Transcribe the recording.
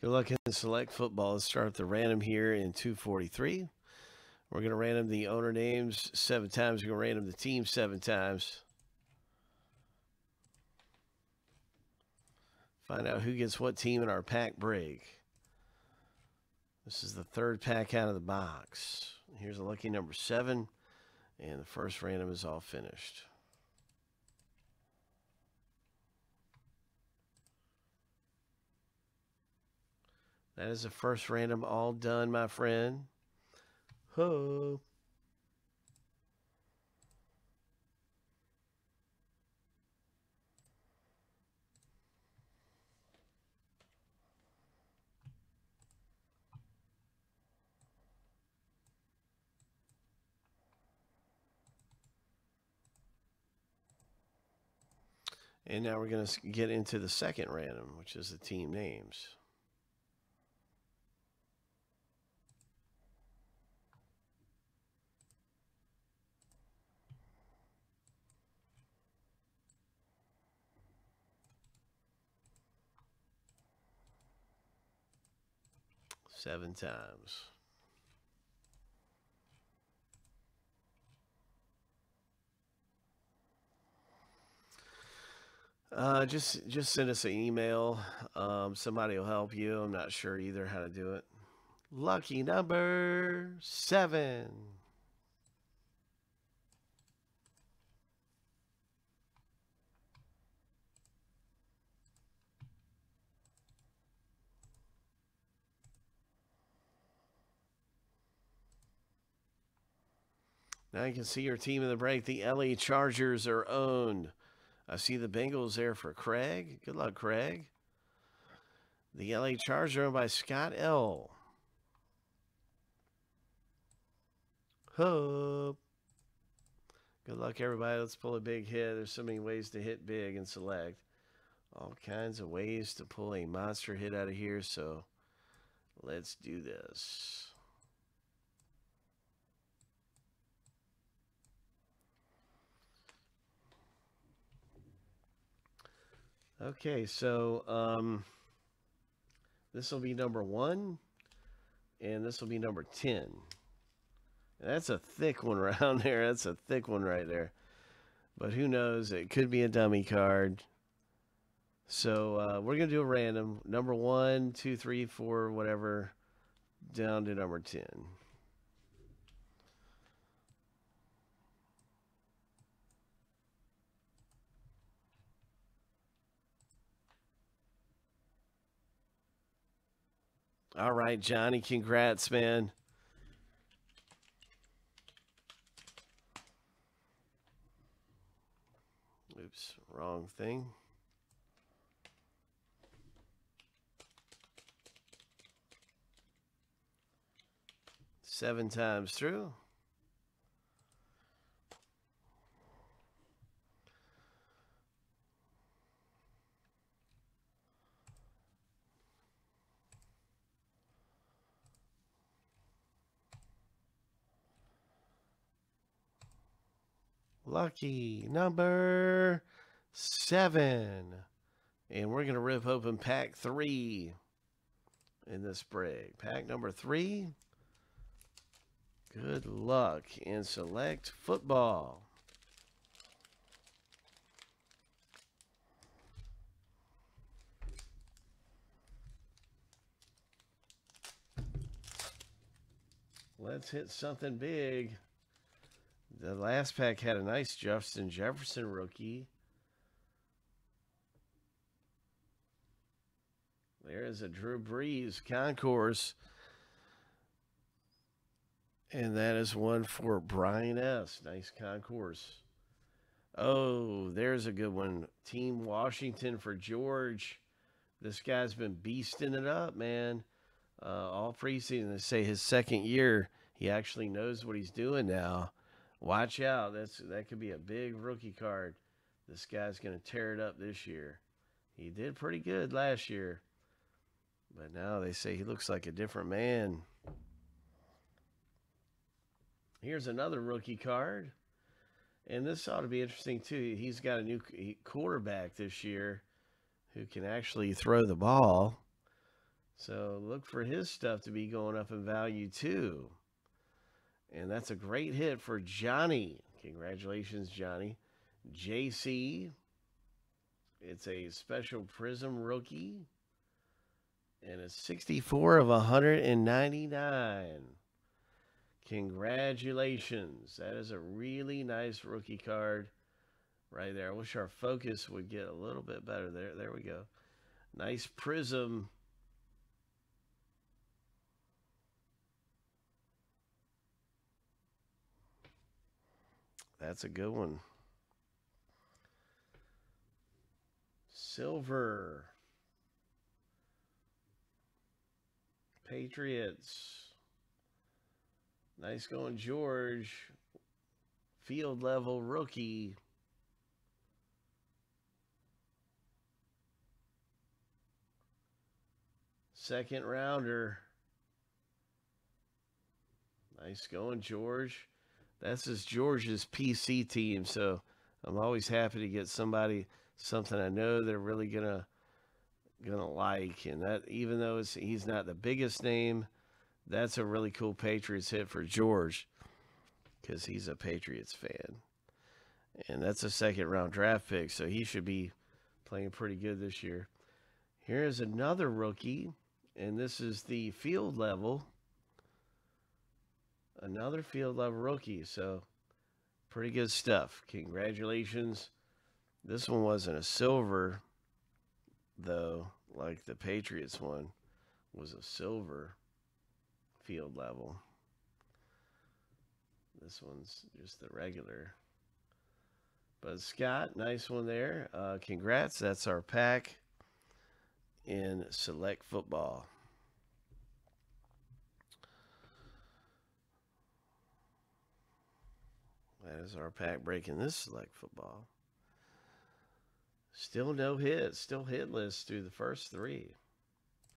Good luck in Select Football. Let's start with the random here in 243. We're going to random the owner names 7 times. We're going to random the team 7 times. Find out who gets what team in our pack break. This is the third pack out of the box. Here's a lucky number 7. And the first random is all finished. That is the first random all done, my friend. Ho. And now we're going to get into the second random, which is the team names. Seven times. Just send us an email. Somebody will help you. I'm not sure either how to do it. Lucky number 7. Now you can see your team in the break. The LA Chargers are owned. I see the Bengals there for Craig. Good luck, Craig. The LA Chargers are owned by Scott L. Hope. Good luck, everybody. Let's pull a big hit. There's so many ways to hit big and select. All kinds of ways to pull a monster hit out of here. So let's do this. Okay, so this will be number 1, and this will be number 10. That's a thick one around there. That's a thick one right there. But who knows? It could be a dummy card. So we're going to do a random. Number 1, 2, 3, 4, whatever, down to number 10. All right, Johnny, congrats, man. Oops, wrong thing. Seven times through. Lucky number 7. And we're going to rip open pack 3 in this break. Pack number 3. Good luck and Select Football. Let's hit something big. The last pack had a nice Justin Jefferson rookie. There is a Drew Brees concourse. And that is one for Brian S. Nice concourse. Oh, there's a good one. Team Washington for George. This guy's been beasting it up, man. All preseason, they say his second year, he actually knows what he's doing now. Watch out. That could be a big rookie card. This guy's going to tear it up this year. He did pretty good last year. But now they say he looks like a different man. Here's another rookie card. And this ought to be interesting, too. He's got a new quarterback this year who can actually throw the ball. So look for his stuff to be going up in value too. And that's a great hit for Johnny. Congratulations, Johnny. JC. It's a special Prism rookie. And it's 64 of 199. Congratulations. That is a really nice rookie card right there. I wish our focus would get a little bit better there. There we go. Nice Prism. That's a good one. Silver. Patriots. Nice going, George. Field level rookie. Second rounder. Nice going, George. That's his George's PC team, so I'm always happy to get somebody something I know they're really gonna like. And that, even though he's not the biggest name, that's a really cool Patriots hit for George because he's a Patriots fan. And that's a second round draft pick, so he should be playing pretty good this year. Here's another rookie, and this is the field level. Another field level rookie, so pretty good stuff. Congratulations. This one wasn't a silver, though, like the Patriots one was a silver field level. This one's just the regular. But Scott, nice one there. Congrats. That's our pack in Select Football. That is our pack breaking this Select Football. Still no hits, still hitless through the first three.